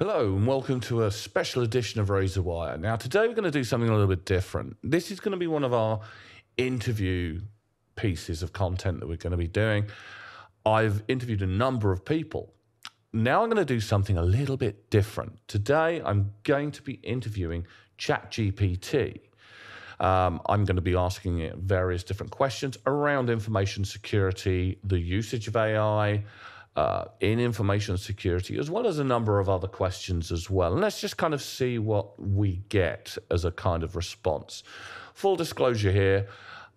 Hello and welcome to a special edition of RazorWire. Now today we're going to do something a little bit different. This is going to be one of our interview pieces of content that we're going to be doing. I've interviewed a number of people. Now I'm going to do something a little bit different. Today I'm going to be interviewing ChatGPT. I'm going to be asking it various different questions around information security, the usage of AI, in information security, as well as a number of other questions as well. And let's just kind of see what we get as a kind of response. Full disclosure here,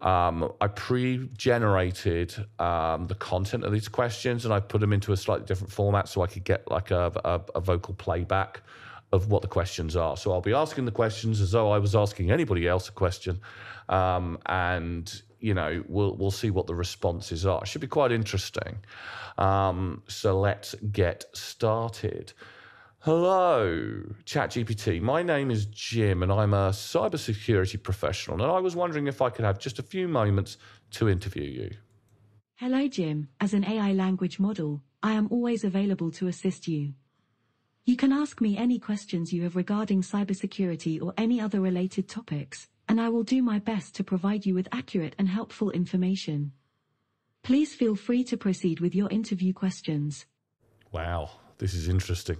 I pre-generated the content of these questions and I put them into a slightly different format so I could get like a vocal playback of what the questions are. So I'll be asking the questions as though I was asking anybody else a question, and you know, we'll see what the responses are. It should be quite interesting. So let's get started. Hello, ChatGPT. My name is Jim, and I'm a cybersecurity professional. And I was wondering if I could have just a few moments to interview you. Hello, Jim. As an AI language model, I am always available to assist you. You can ask me any questions you have regarding cybersecurity or any other related topics, and I will do my best to provide you with accurate and helpful information. Please feel free to proceed with your interview questions. Wow, this is interesting.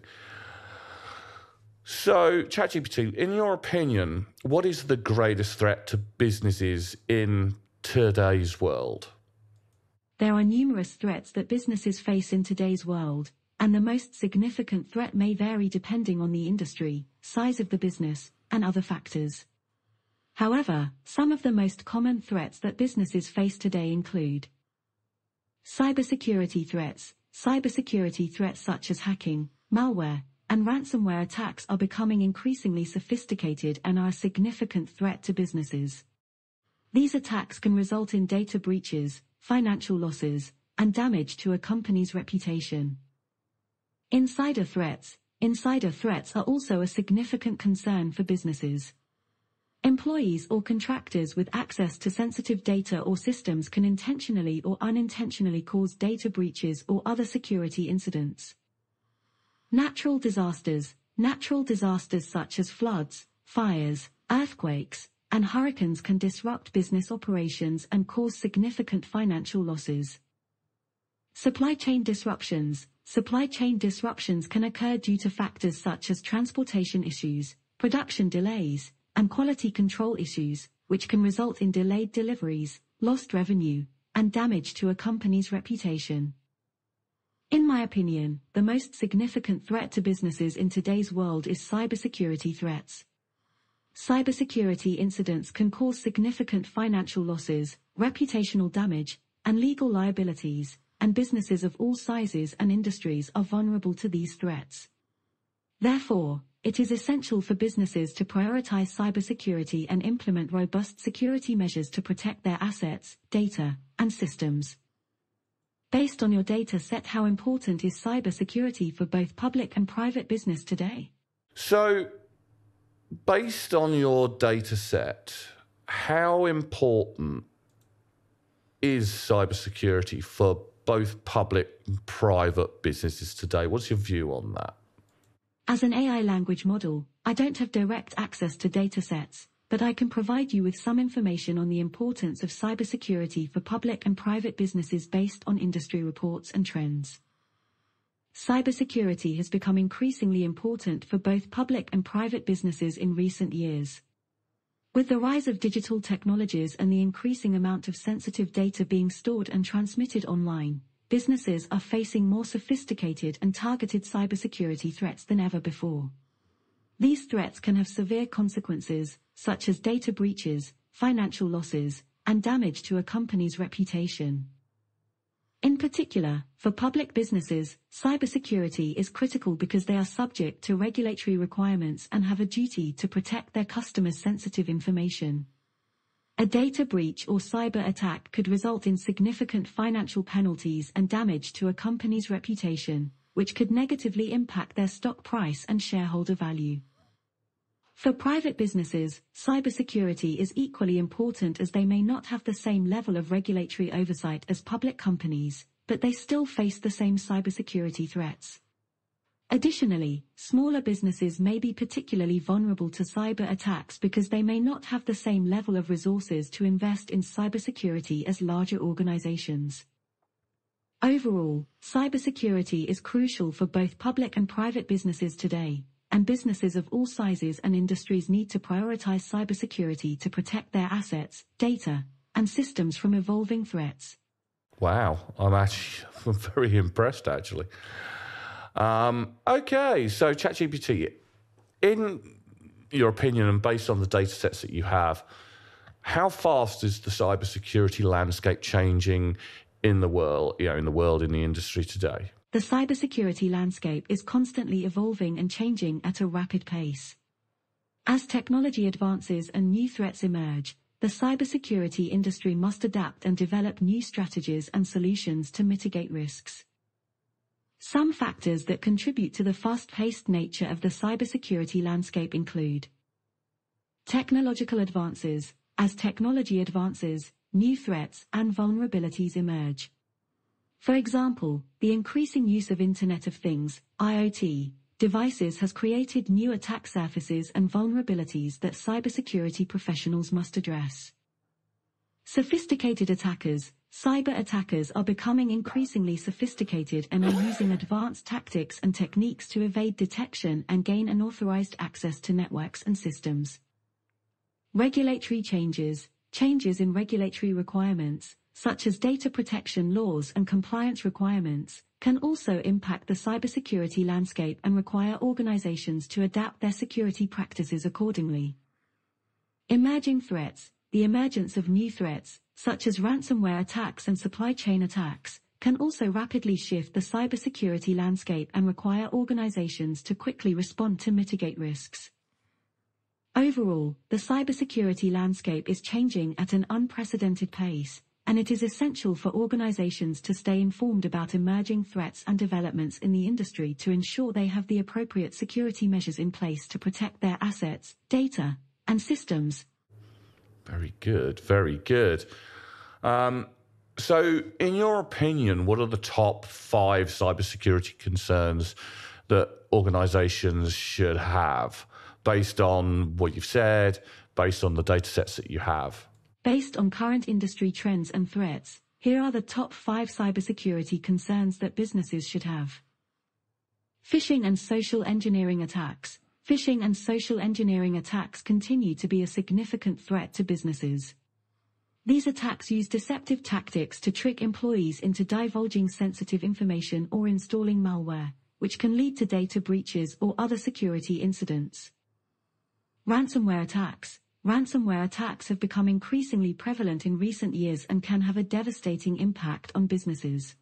So, ChatGPT, in your opinion, what is the greatest threat to businesses in today's world? There are numerous threats that businesses face in today's world, and the most significant threat may vary depending on the industry, size of the business, and other factors. However, some of the most common threats that businesses face today include cybersecurity threats. Cybersecurity threats such as hacking, malware, and ransomware attacks are becoming increasingly sophisticated and are a significant threat to businesses. These attacks can result in data breaches, financial losses, and damage to a company's reputation. Insider threats. Insider threats are also a significant concern for businesses. Employees or contractors with access to sensitive data or systems can intentionally or unintentionally cause data breaches or other security incidents. Natural disasters. Natural disasters such as floods, fires, earthquakes, and hurricanes can disrupt business operations and cause significant financial losses. Supply chain disruptions. Supply chain disruptions can occur due to factors such as transportation issues, production delays, and quality control issues, which can result in delayed deliveries, lost revenue, and damage to a company's reputation. In my opinion, the most significant threat to businesses in today's world is cybersecurity threats. Cybersecurity incidents can cause significant financial losses, reputational damage, and legal liabilities, and businesses of all sizes and industries are vulnerable to these threats. Therefore, it is essential for businesses to prioritize cybersecurity and implement robust security measures to protect their assets, data, and systems. Based on your data set, how important is cybersecurity for both public and private business today? So, based on your data set, how important is cybersecurity for both public and private businesses today? What's your view on that? As an AI language model, I don't have direct access to datasets, but I can provide you with some information on the importance of cybersecurity for public and private businesses based on industry reports and trends. Cybersecurity has become increasingly important for both public and private businesses in recent years. With the rise of digital technologies and the increasing amount of sensitive data being stored and transmitted online, businesses are facing more sophisticated and targeted cybersecurity threats than ever before. These threats can have severe consequences, such as data breaches, financial losses, and damage to a company's reputation. In particular, for public businesses, cybersecurity is critical because they are subject to regulatory requirements and have a duty to protect their customers' sensitive information. A data breach or cyber attack could result in significant financial penalties and damage to a company's reputation, which could negatively impact their stock price and shareholder value. For private businesses, cybersecurity is equally important as they may not have the same level of regulatory oversight as public companies, but they still face the same cybersecurity threats. Additionally, smaller businesses may be particularly vulnerable to cyber attacks because they may not have the same level of resources to invest in cybersecurity as larger organizations. Overall, cybersecurity is crucial for both public and private businesses today, and businesses of all sizes and industries need to prioritize cybersecurity to protect their assets, data, and systems from evolving threats. Wow, I'm very impressed, actually. Okay, so ChatGPT, in your opinion and based on the data sets that you have, how fast is the cybersecurity landscape changing in the world, in the industry today? The cybersecurity landscape is constantly evolving and changing at a rapid pace. As technology advances and new threats emerge, the cybersecurity industry must adapt and develop new strategies and solutions to mitigate risks. Some factors that contribute to the fast-paced nature of the cybersecurity landscape include technological advances. As technology advances, new threats and vulnerabilities emerge. For example, the increasing use of Internet of Things, IoT, devices has created new attack surfaces and vulnerabilities that cybersecurity professionals must address. Sophisticated attackers. Cyber attackers are becoming increasingly sophisticated and are using advanced tactics and techniques to evade detection and gain unauthorized access to networks and systems. Regulatory changes. Changes in regulatory requirements, such as data protection laws and compliance requirements, can also impact the cybersecurity landscape and require organizations to adapt their security practices accordingly. Emerging threats. The emergence of new threats, such as ransomware attacks and supply chain attacks, can also rapidly shift the cybersecurity landscape and require organizations to quickly respond to mitigate risks. Overall, the cybersecurity landscape is changing at an unprecedented pace, and it is essential for organizations to stay informed about emerging threats and developments in the industry to ensure they have the appropriate security measures in place to protect their assets, data, and systems. Very good, very good. So in your opinion, what are the top 5 cybersecurity concerns that organizations should have based on what you've said, based on the data sets that you have? Based on current industry trends and threats, here are the top 5 cybersecurity concerns that businesses should have. Phishing and social engineering attacks. Phishing and social engineering attacks continue to be a significant threat to businesses. These attacks use deceptive tactics to trick employees into divulging sensitive information or installing malware, which can lead to data breaches or other security incidents. Ransomware attacks. Ransomware attacks have become increasingly prevalent in recent years and can have a devastating impact on businesses.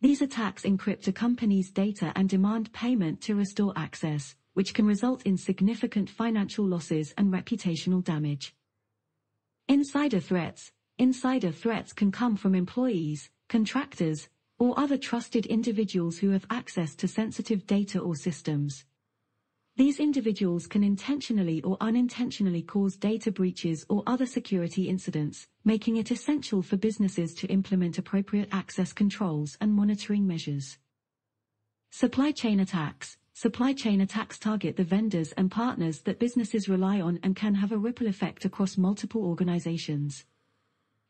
These attacks encrypt a company's data and demand payment to restore access, which can result in significant financial losses and reputational damage. Insider threats. Insider threats can come from employees, contractors, or other trusted individuals who have access to sensitive data or systems. These individuals can intentionally or unintentionally cause data breaches or other security incidents, making it essential for businesses to implement appropriate access controls and monitoring measures. Supply chain attacks. Supply chain attacks target the vendors and partners that businesses rely on and can have a ripple effect across multiple organizations.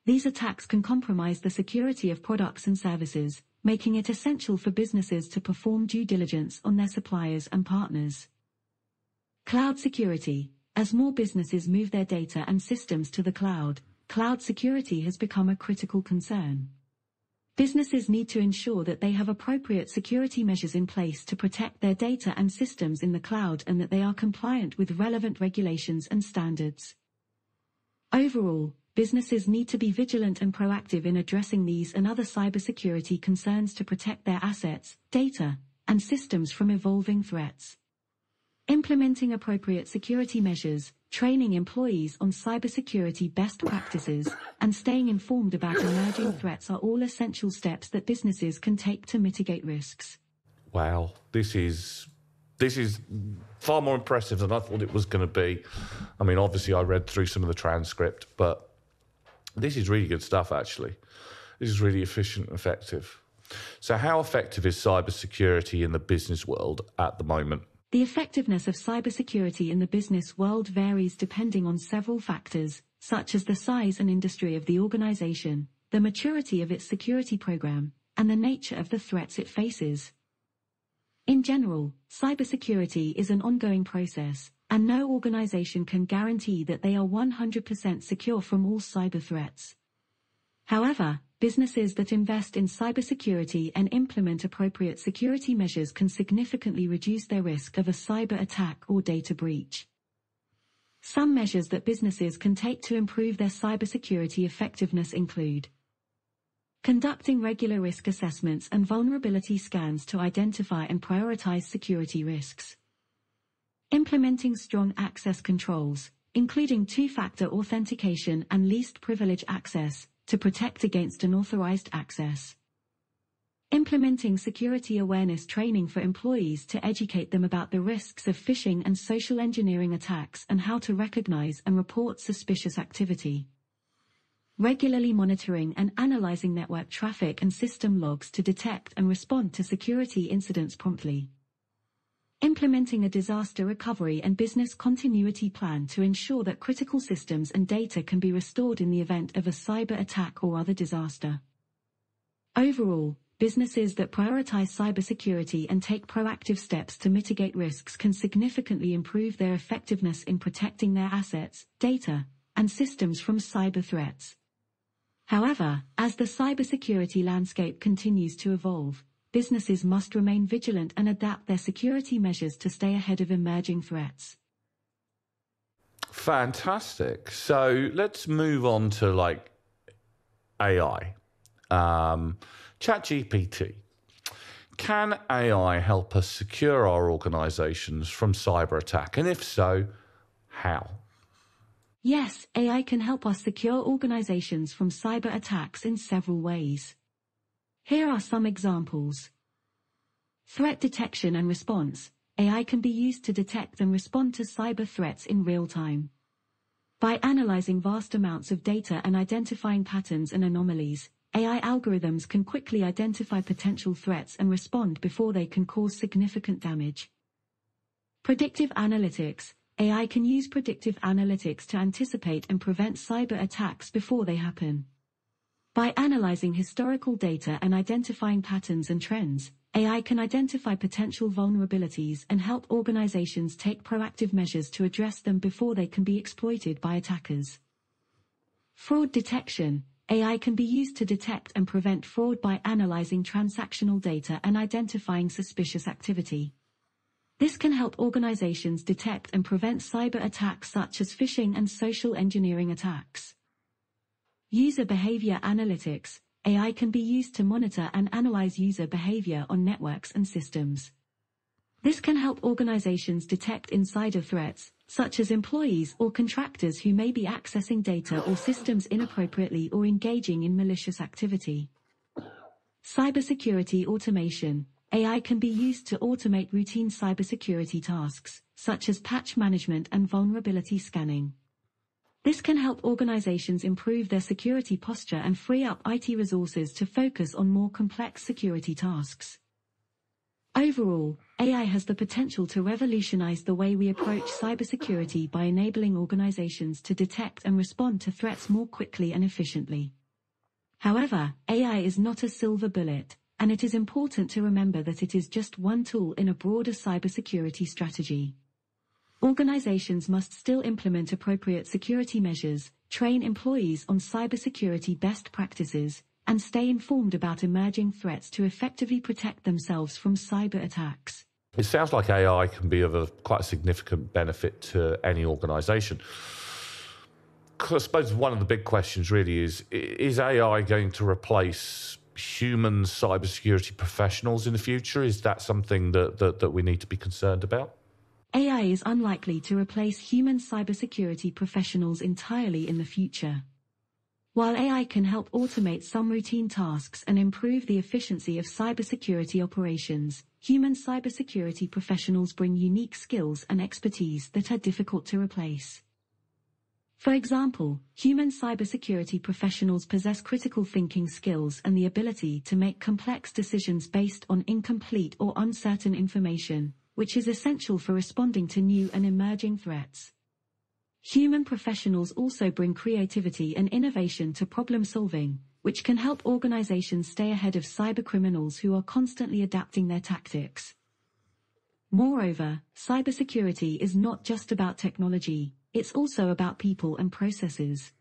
These attacks can compromise the security of products and services, making it essential for businesses to perform due diligence on their suppliers and partners. Cloud security. As more businesses move their data and systems to the cloud, cloud security has become a critical concern. Businesses need to ensure that they have appropriate security measures in place to protect their data and systems in the cloud and that they are compliant with relevant regulations and standards. Overall, businesses need to be vigilant and proactive in addressing these and other cybersecurity concerns to protect their assets, data, and systems from evolving threats. Implementing appropriate security measures, training employees on cybersecurity best practices, and staying informed about emerging threats are all essential steps that businesses can take to mitigate risks. Wow, this is far more impressive than I thought it was going to be. I mean, obviously I read through some of the transcript, but this is really good stuff, actually. This is really efficient and effective. So how effective is cybersecurity in the business world at the moment? The effectiveness of cybersecurity in the business world varies depending on several factors, such as the size and industry of the organization, the maturity of its security program, and the nature of the threats it faces. In general, cybersecurity is an ongoing process, and no organization can guarantee that they are 100% secure from all cyber threats. However, businesses that invest in cybersecurity and implement appropriate security measures can significantly reduce their risk of a cyber attack or data breach. Some measures that businesses can take to improve their cybersecurity effectiveness include conducting regular risk assessments and vulnerability scans to identify and prioritize security risks, implementing strong access controls, including two-factor authentication and least privilege access, to protect against unauthorized access, implementing security awareness training for employees to educate them about the risks of phishing and social engineering attacks and how to recognize and report suspicious activity, regularly monitoring and analyzing network traffic and system logs to detect and respond to security incidents promptly, implementing a disaster recovery and business continuity plan to ensure that critical systems and data can be restored in the event of a cyber attack or other disaster. Overall, businesses that prioritize cybersecurity and take proactive steps to mitigate risks can significantly improve their effectiveness in protecting their assets, data, and systems from cyber threats. However, as the cybersecurity landscape continues to evolve, businesses must remain vigilant and adapt their security measures to stay ahead of emerging threats. Fantastic. So let's move on to like AI. ChatGPT. Can AI help us secure our organizations from cyber attack? And if so, how? Yes, AI can help us secure organizations from cyber attacks in several ways. Here are some examples. Threat detection and response. AI can be used to detect and respond to cyber threats in real time. By analyzing vast amounts of data and identifying patterns and anomalies, AI algorithms can quickly identify potential threats and respond before they can cause significant damage. Predictive analytics. AI can use predictive analytics to anticipate and prevent cyber attacks before they happen. By analyzing historical data and identifying patterns and trends, AI can identify potential vulnerabilities and help organizations take proactive measures to address them before they can be exploited by attackers. Fraud detection. AI can be used to detect and prevent fraud by analyzing transactional data and identifying suspicious activity. This can help organizations detect and prevent cyber attacks such as phishing and social engineering attacks. User behavior analytics. AI can be used to monitor and analyze user behavior on networks and systems. This can help organizations detect insider threats, such as employees or contractors who may be accessing data or systems inappropriately or engaging in malicious activity. Cybersecurity automation. AI can be used to automate routine cybersecurity tasks, such as patch management and vulnerability scanning. This can help organizations improve their security posture and free up IT resources to focus on more complex security tasks. Overall, AI has the potential to revolutionize the way we approach cybersecurity by enabling organizations to detect and respond to threats more quickly and efficiently. However, AI is not a silver bullet, and it is important to remember that it is just one tool in a broader cybersecurity strategy. Organizations must still implement appropriate security measures, train employees on cybersecurity best practices, and stay informed about emerging threats to effectively protect themselves from cyber attacks. It sounds like AI can be of quite a significant benefit to any organization. I suppose one of the big questions really is AI going to replace human cybersecurity professionals in the future? Is that something that we need to be concerned about? AI is unlikely to replace human cybersecurity professionals entirely in the future. While AI can help automate some routine tasks and improve the efficiency of cybersecurity operations, human cybersecurity professionals bring unique skills and expertise that are difficult to replace. For example, human cybersecurity professionals possess critical thinking skills and the ability to make complex decisions based on incomplete or uncertain information, which is essential for responding to new and emerging threats. Human professionals also bring creativity and innovation to problem solving, which can help organizations stay ahead of cybercriminals who are constantly adapting their tactics. Moreover, cybersecurity is not just about technology. It's also about people and processes.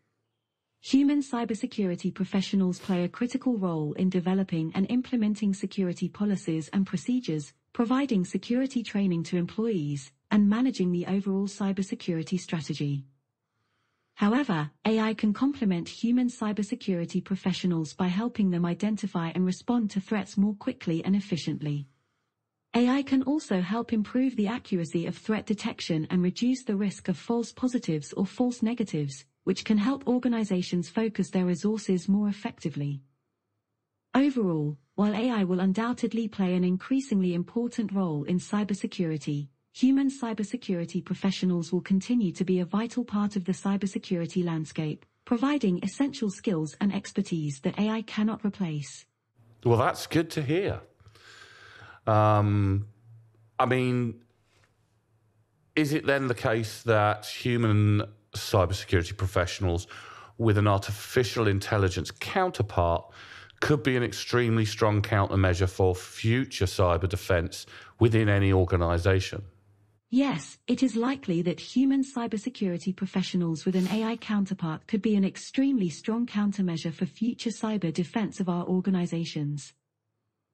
Human cybersecurity professionals play a critical role in developing and implementing security policies and procedures, providing security training to employees, and managing the overall cybersecurity strategy. However, AI can complement human cybersecurity professionals by helping them identify and respond to threats more quickly and efficiently. AI can also help improve the accuracy of threat detection and reduce the risk of false positives or false negatives, which can help organizations focus their resources more effectively. Overall, while AI will undoubtedly play an increasingly important role in cybersecurity, human cybersecurity professionals will continue to be a vital part of the cybersecurity landscape, providing essential skills and expertise that AI cannot replace. Well, that's good to hear. I mean, is it then the case that human cybersecurity professionals with an artificial intelligence counterpart could be an extremely strong countermeasure for future cyber defense within any organization? Yes, it is likely that human cybersecurity professionals with an AI counterpart could be an extremely strong countermeasure for future cyber defense of our organizations.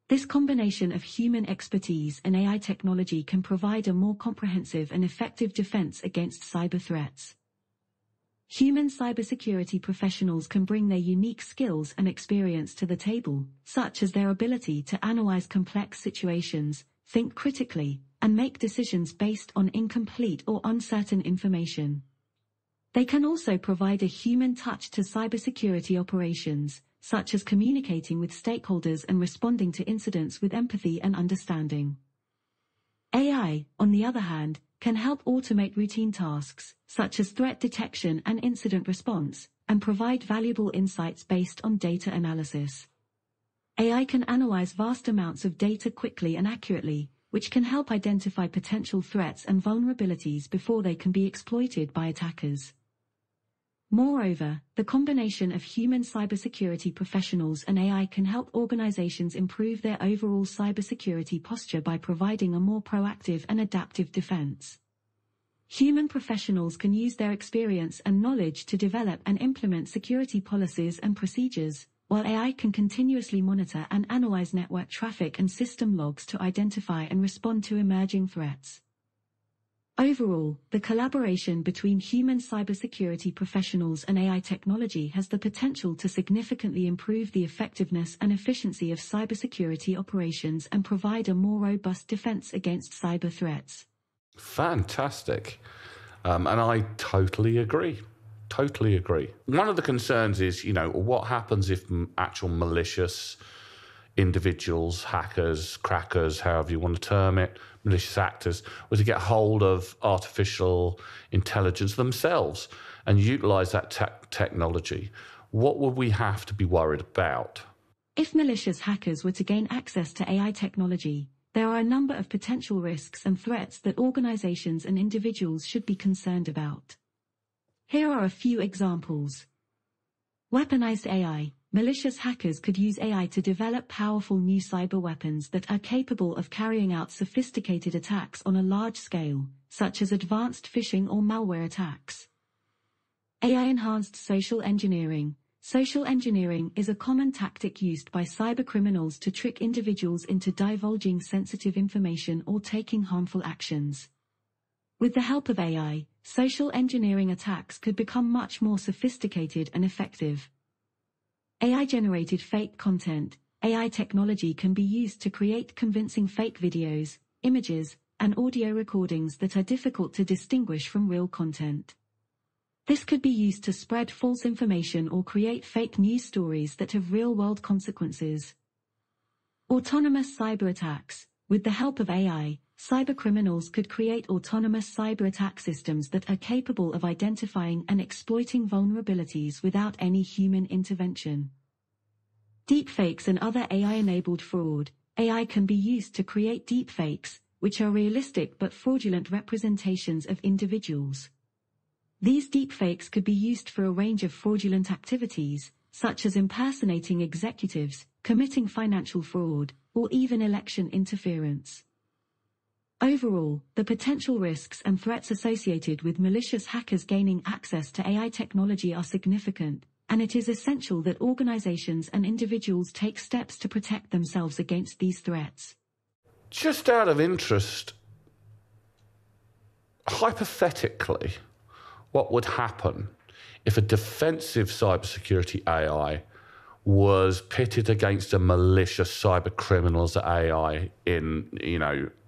This combination of human expertise and AI technology can provide a more comprehensive and effective defense against cyber threats. Human cybersecurity professionals can bring their unique skills and experience to the table, such as their ability to analyze complex situations, think critically, and make decisions based on incomplete or uncertain information. They can also provide a human touch to cybersecurity operations, such as communicating with stakeholders and responding to incidents with empathy and understanding. AI, on the other hand, can help automate routine tasks, such as threat detection and incident response, and provide valuable insights based on data analysis. AI can analyze vast amounts of data quickly and accurately, which can help identify potential threats and vulnerabilities before they can be exploited by attackers. Moreover, the combination of human cybersecurity professionals and AI can help organizations improve their overall cybersecurity posture by providing a more proactive and adaptive defense. Human professionals can use their experience and knowledge to develop and implement security policies and procedures, while AI can continuously monitor and analyze network traffic and system logs to identify and respond to emerging threats. Overall, the collaboration between human cybersecurity professionals and AI technology has the potential to significantly improve the effectiveness and efficiency of cybersecurity operations and provide a more robust defense against cyber threats. Fantastic. And I totally agree. Totally agree. One of the concerns is, you know, what happens if actual malicious individuals, hackers, crackers, however you want to term it, malicious actors, were to get hold of artificial intelligence themselves and utilize that technology. What would we have to be worried about? If malicious hackers were to gain access to AI technology, there are a number of potential risks and threats that organizations and individuals should be concerned about. Here are a few examples. Weaponized AI. Malicious hackers could use AI to develop powerful new cyber weapons that are capable of carrying out sophisticated attacks on a large scale, such as advanced phishing or malware attacks. AI-enhanced social engineering. Social engineering is a common tactic used by cybercriminals to trick individuals into divulging sensitive information or taking harmful actions. With the help of AI, social engineering attacks could become much more sophisticated and effective. AI-generated fake content. AI technology can be used to create convincing fake videos, images, and audio recordings that are difficult to distinguish from real content. This could be used to spread false information or create fake news stories that have real-world consequences. Autonomous cyber attacks. With the help of AI, cybercriminals could create autonomous cyber attack systems that are capable of identifying and exploiting vulnerabilities without any human intervention. Deepfakes and other AI-enabled fraud. AI can be used to create deepfakes, which are realistic but fraudulent representations of individuals. These deepfakes could be used for a range of fraudulent activities, such as impersonating executives, committing financial fraud, or even election interference. Overall, the potential risks and threats associated with malicious hackers gaining access to AI technology are significant, and it is essential that organizations and individuals take steps to protect themselves against these threats. Just out of interest, hypothetically, what would happen if a defensive cybersecurity AI was pitted against a malicious cybercriminal's AI in,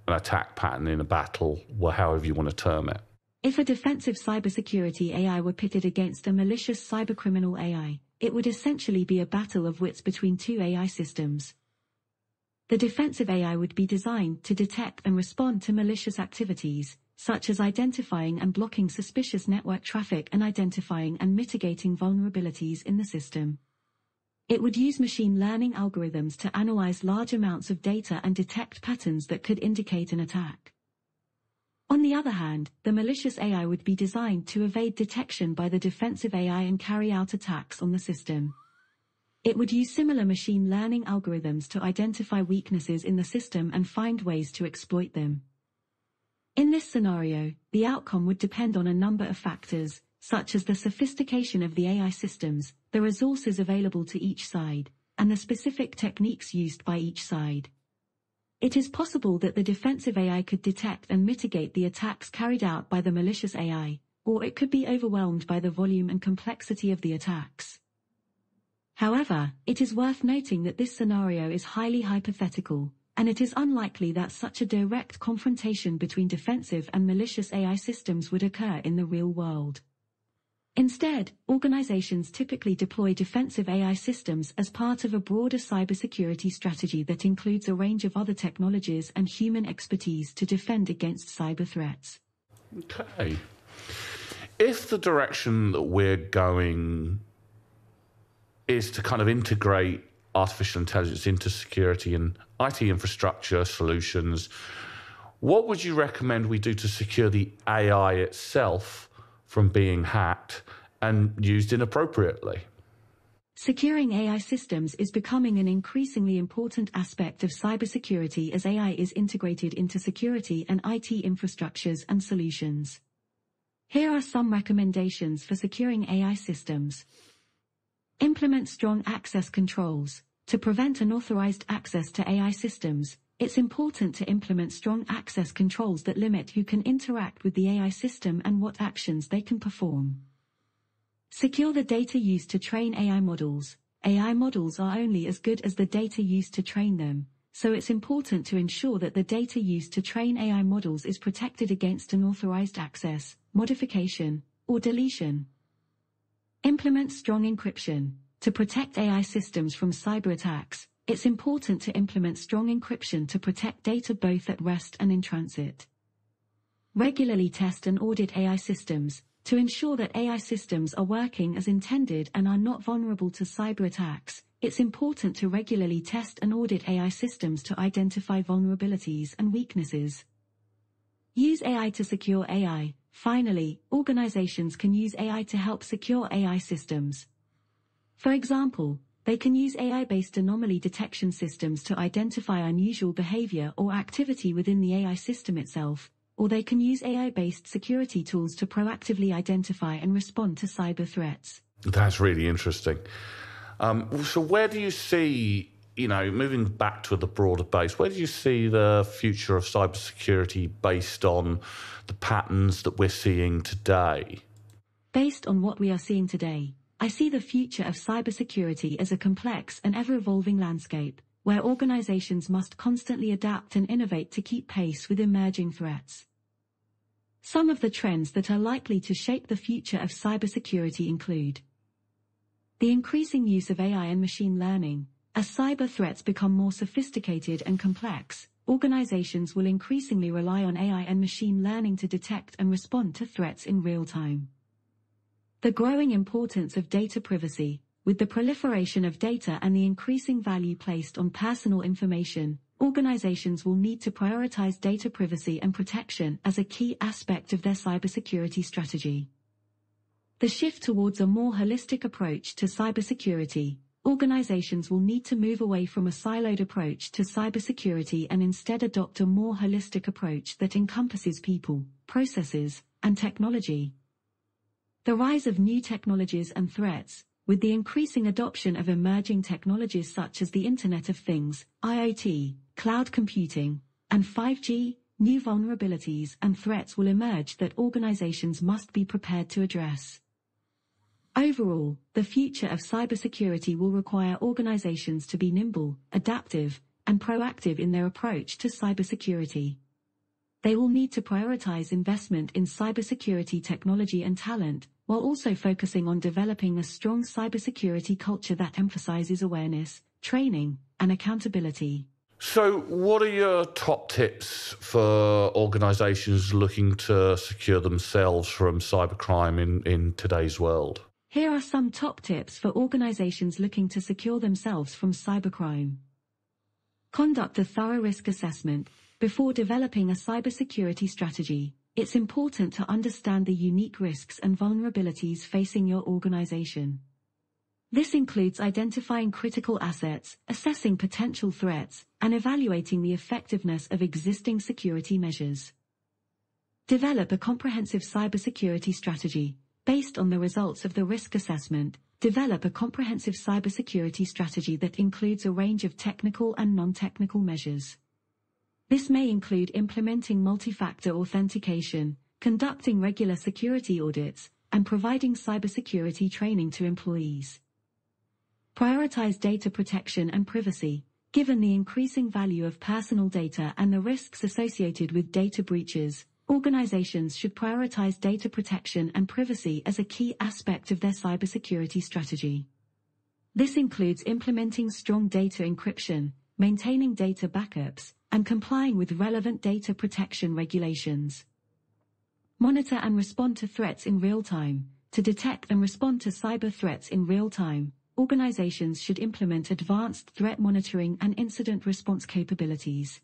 an attack pattern in a battle, or however you want to term it? If a defensive cybersecurity AI were pitted against a malicious cybercriminal AI, it would essentially be a battle of wits between two AI systems. The defensive AI would be designed to detect and respond to malicious activities, such as identifying and blocking suspicious network traffic and identifying and mitigating vulnerabilities in the system. It would use machine learning algorithms to analyze large amounts of data and detect patterns that could indicate an attack. On the other hand, the malicious AI would be designed to evade detection by the defensive AI and carry out attacks on the system. It would use similar machine learning algorithms to identify weaknesses in the system and find ways to exploit them. In this scenario, the outcome would depend on a number of factors, such as the sophistication of the AI systems, the resources available to each side, and the specific techniques used by each side. It is possible that the defensive AI could detect and mitigate the attacks carried out by the malicious AI, or it could be overwhelmed by the volume and complexity of the attacks. However, it is worth noting that this scenario is highly hypothetical, and it is unlikely that such a direct confrontation between defensive and malicious AI systems would occur in the real world. Instead, organizations typically deploy defensive AI systems as part of a broader cybersecurity strategy that includes a range of other technologies and human expertise to defend against cyber threats. Okay. If the direction that we're going is to kind of integrate artificial intelligence into security and IT infrastructure solutions, what would you recommend we do to secure the AI itself from being hacked and used inappropriately? Securing AI systems is becoming an increasingly important aspect of cybersecurity as AI is integrated into security and IT infrastructures and solutions. Here are some recommendations for securing AI systems. Implement strong access controls. To prevent unauthorized access to AI systems, it's important to implement strong access controls that limit who can interact with the AI system and what actions they can perform. Secure the data used to train AI models. AI models are only as good as the data used to train them, so it's important to ensure that the data used to train AI models is protected against unauthorized access, modification, or deletion. Implement strong encryption. To protect AI systems from cyber attacks, it's important to implement strong encryption to protect data both at rest and in transit. Regularly test and audit AI systems to ensure that AI systems are working as intended and are not vulnerable to cyber attacks. It's important to regularly test and audit AI systems to identify vulnerabilities and weaknesses. Use AI to secure AI. Finally, organizations can use AI to help secure AI systems. For example, they can use AI-based anomaly detection systems to identify unusual behavior or activity within the AI system itself, or they can use AI-based security tools to proactively identify and respond to cyber threats. That's really interesting. So where do you see, moving back to the broader base, where do you see the future of cybersecurity based on the patterns that we're seeing today? Based on what we are seeing today, I see the future of cybersecurity as a complex and ever-evolving landscape, where organizations must constantly adapt and innovate to keep pace with emerging threats. Some of the trends that are likely to shape the future of cybersecurity include the increasing use of AI and machine learning. As cyber threats become more sophisticated and complex, organizations will increasingly rely on AI and machine learning to detect and respond to threats in real time. The growing importance of data privacy, with the proliferation of data and the increasing value placed on personal information, organizations will need to prioritize data privacy and protection as a key aspect of their cybersecurity strategy. The shift towards a more holistic approach to cybersecurity. Organizations will need to move away from a siloed approach to cybersecurity and instead adopt a more holistic approach that encompasses people, processes, and technology. The rise of new technologies and threats, with the increasing adoption of emerging technologies such as the Internet of Things, IoT, cloud computing, and 5G, new vulnerabilities and threats will emerge that organizations must be prepared to address. Overall, the future of cybersecurity will require organizations to be nimble, adaptive, and proactive in their approach to cybersecurity. They will need to prioritize investment in cybersecurity technology and talent, while also focusing on developing a strong cybersecurity culture that emphasizes awareness, training, and accountability. So, what are your top tips for organizations looking to secure themselves from cybercrime in today's world? Here are some top tips for organizations looking to secure themselves from cybercrime. Conduct a thorough risk assessment. Before developing a cybersecurity strategy, it's important to understand the unique risks and vulnerabilities facing your organization. This includes identifying critical assets, assessing potential threats, and evaluating the effectiveness of existing security measures. Develop a comprehensive cybersecurity strategy. Based on the results of the risk assessment, develop a comprehensive cybersecurity strategy that includes a range of technical and non-technical measures. This may include implementing multi-factor authentication, conducting regular security audits, and providing cybersecurity training to employees. Prioritize data protection and privacy. Given the increasing value of personal data and the risks associated with data breaches, organizations should prioritize data protection and privacy as a key aspect of their cybersecurity strategy. This includes implementing strong data encryption, maintaining data backups, and complying with relevant data protection regulations. Monitor and respond to threats in real time. To detect and respond to cyber threats in real time, organizations should implement advanced threat monitoring and incident response capabilities.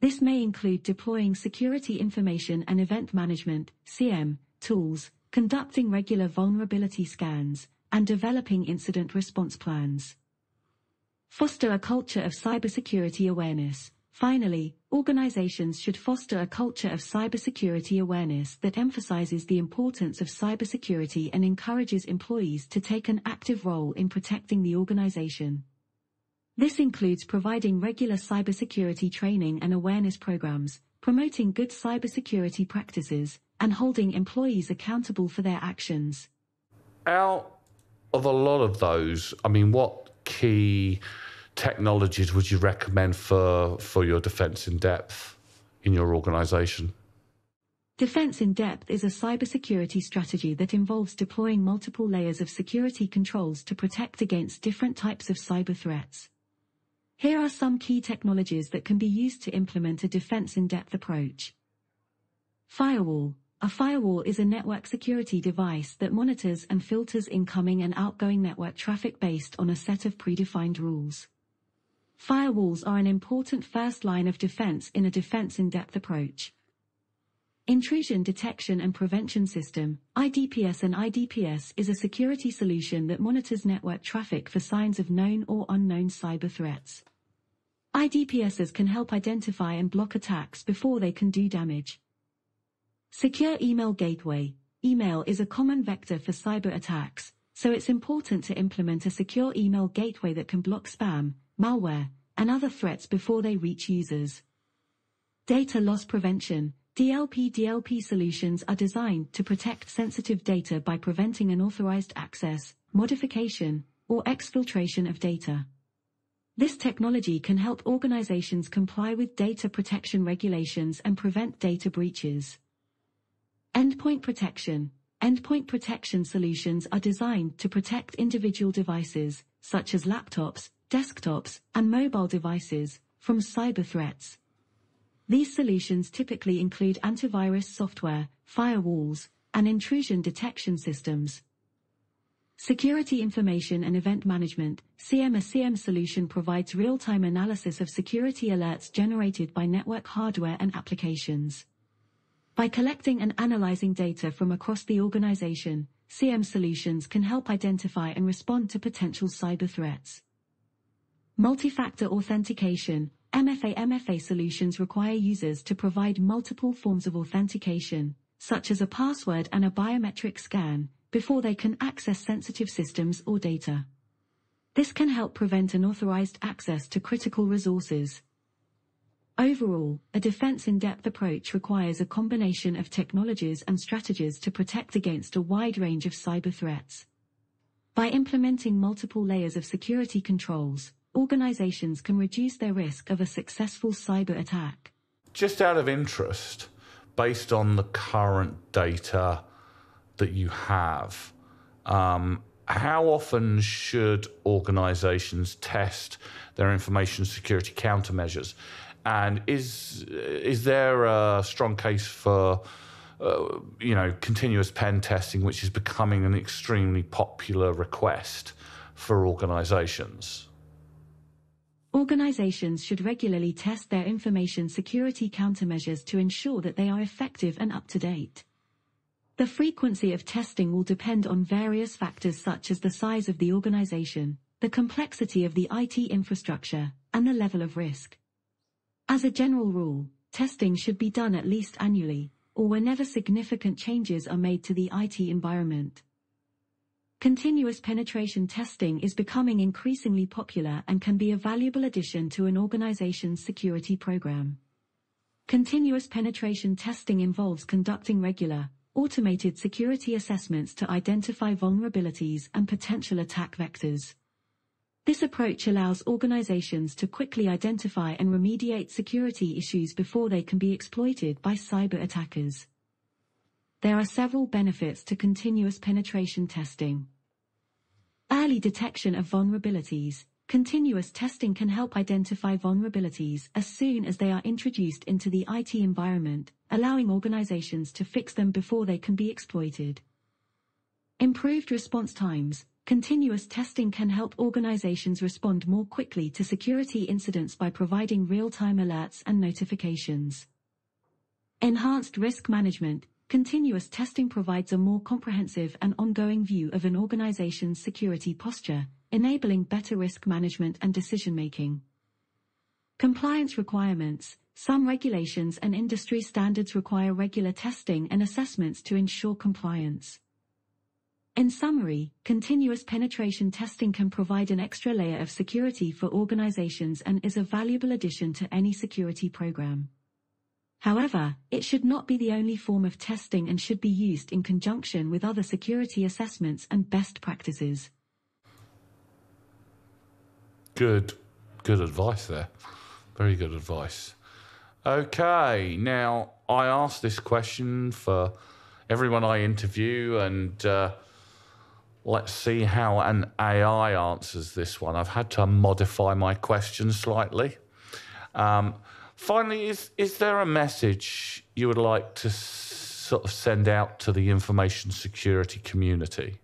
This may include deploying security information and event management (SIEM) tools, conducting regular vulnerability scans, and developing incident response plans. Foster a culture of cybersecurity awareness. Finally, organizations should foster a culture of cybersecurity awareness that emphasizes the importance of cybersecurity and encourages employees to take an active role in protecting the organization. This includes providing regular cybersecurity training and awareness programs, promoting good cybersecurity practices, and holding employees accountable for their actions. Out of a lot of those, I mean, what key technologies would you recommend for your defense in depth in your organization? Defense in depth is a cybersecurity strategy that involves deploying multiple layers of security controls to protect against different types of cyber threats. Here are some key technologies that can be used to implement a defense-in-depth approach. Firewall. A firewall is a network security device that monitors and filters incoming and outgoing network traffic based on a set of predefined rules. Firewalls are an important first line of defense in a defense-in-depth approach. Intrusion Detection and Prevention System, IDPS. An IDPS is a security solution that monitors network traffic for signs of known or unknown cyber threats. IDPSs can help identify and block attacks before they can do damage. Secure Email Gateway. Email is a common vector for cyber attacks, so it's important to implement a secure email gateway that can block spam, malware, and other threats before they reach users. Data Loss Prevention. DLP solutions are designed to protect sensitive data by preventing unauthorized access, modification, or exfiltration of data. This technology can help organizations comply with data protection regulations and prevent data breaches. Endpoint Protection. Endpoint protection solutions are designed to protect individual devices, such as laptops, desktops, and mobile devices, from cyber threats. These solutions typically include antivirus software, firewalls, and intrusion detection systems. Security Information and Event Management, SIEM. A SIEM solution provides real-time analysis of security alerts generated by network hardware and applications. By collecting and analyzing data from across the organization, SIEM solutions can help identify and respond to potential cyber threats. Multi-factor authentication, MFA. MFA solutions require users to provide multiple forms of authentication, such as a password and a biometric scan, before they can access sensitive systems or data. This can help prevent unauthorized access to critical resources. Overall, a defense in-depth approach requires a combination of technologies and strategies to protect against a wide range of cyber threats. By implementing multiple layers of security controls, organizations can reduce their risk of a successful cyber attack. Just out of interest, based on the current data that you have, how often should organizations test their information security countermeasures? And is there a strong case for continuous pen testing, which is becoming an extremely popular request for organizations? Organizations should regularly test their information security countermeasures to ensure that they are effective and up-to-date. The frequency of testing will depend on various factors such as the size of the organization, the complexity of the IT infrastructure, and the level of risk. As a general rule, testing should be done at least annually, or whenever significant changes are made to the IT environment. Continuous penetration testing is becoming increasingly popular and can be a valuable addition to an organization's security program. Continuous penetration testing involves conducting regular, automated security assessments to identify vulnerabilities and potential attack vectors. This approach allows organizations to quickly identify and remediate security issues before they can be exploited by cyber attackers. There are several benefits to continuous penetration testing. Early detection of vulnerabilities. Continuous testing can help identify vulnerabilities as soon as they are introduced into the IT environment, allowing organizations to fix them before they can be exploited. Improved response times. Continuous testing can help organizations respond more quickly to security incidents by providing real-time alerts and notifications. Enhanced risk management. Continuous testing provides a more comprehensive and ongoing view of an organization's security posture, enabling better risk management and decision-making. Compliance requirements. Some regulations and industry standards require regular testing and assessments to ensure compliance. In summary, continuous penetration testing can provide an extra layer of security for organizations and is a valuable addition to any security program. However, it should not be the only form of testing and should be used in conjunction with other security assessments and best practices. Good advice there. Very good advice. Okay, now I asked this question for everyone I interview, and let's see how an AI answers this one. I've had to modify my question slightly. Finally, is there a message you would like to sort of send out to the information security community?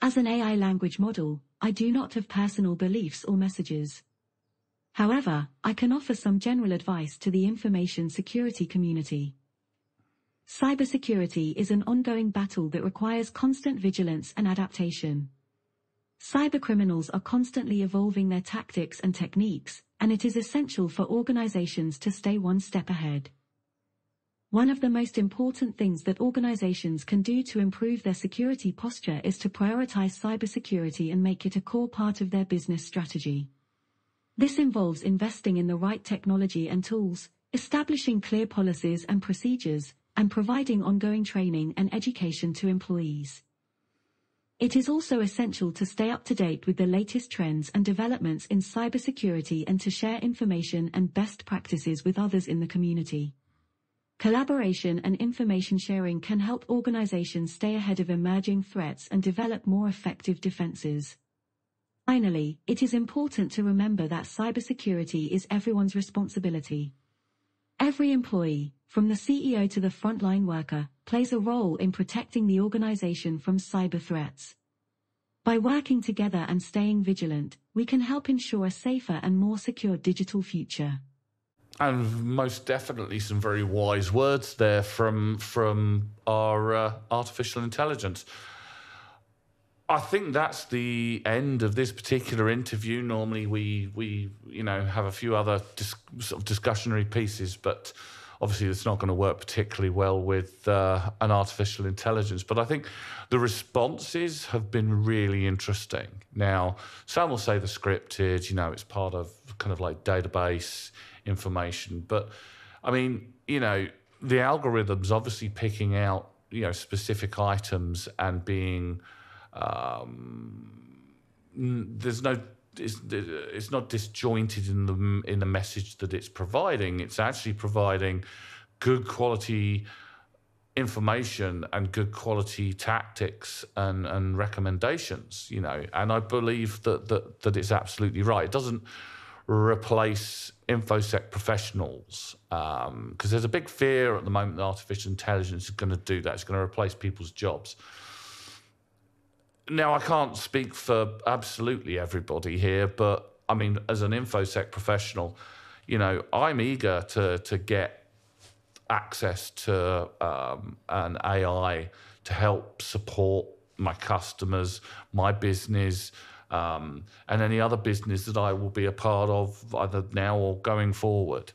As an AI language model, I do not have personal beliefs or messages. However, I can offer some general advice to the information security community. Cybersecurity is an ongoing battle that requires constant vigilance and adaptation. Cybercriminals are constantly evolving their tactics and techniques, and it is essential for organizations to stay one step ahead. One of the most important things that organizations can do to improve their security posture is to prioritize cybersecurity and make it a core part of their business strategy. This involves investing in the right technology and tools, establishing clear policies and procedures, and providing ongoing training and education to employees. It is also essential to stay up to date with the latest trends and developments in cybersecurity and to share information and best practices with others in the community. Collaboration and information sharing can help organizations stay ahead of emerging threats and develop more effective defenses. Finally, it is important to remember that cybersecurity is everyone's responsibility. Every employee, from the CEO to the frontline worker, plays a role in protecting the organization from cyber threats. By working together and staying vigilant, we can help ensure a safer and more secure digital future. And most definitely some very wise words there from our artificial intelligence. I think that's the end of this particular interview. Normally we have a few other discussionary pieces, but obviously it's not going to work particularly well with an artificial intelligence. But I think the responses have been really interesting. Now, some will say the scripted, it's part of kind of like database information. But I mean, the algorithm's obviously picking out, specific items and being... it's not disjointed in the message that it's providing. It's actually providing good quality information and good quality tactics and recommendations, And I believe that it's absolutely right. It doesn't replace InfoSec professionals because there's a big fear at the moment that artificial intelligence is going to do that. It's going to replace people's jobs. Now, I can't speak for absolutely everybody here, but I mean, as an InfoSec professional, I'm eager to get access to an AI to help support my customers, my business, and any other business that I will be a part of either now or going forward.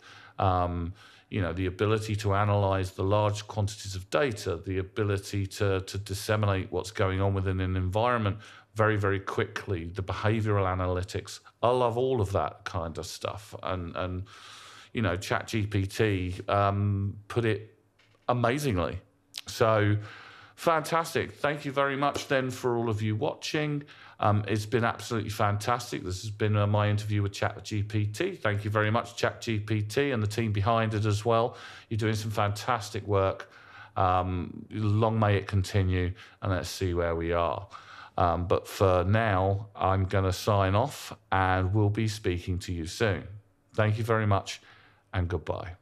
The ability to analyze the large quantities of data, the ability to disseminate what's going on within an environment very, very quickly, the behavioral analytics. I love all of that kind of stuff. And ChatGPT put it amazingly. So fantastic. Thank you very much then for all of you watching. It's been absolutely fantastic. This has been my interview with ChatGPT. Thank you very much, ChatGPT, and the team behind it as well. You're doing some fantastic work. Long may it continue, and let's see where we are. But for now, I'm going to sign off, and we'll be speaking to you soon. Thank you very much, and goodbye.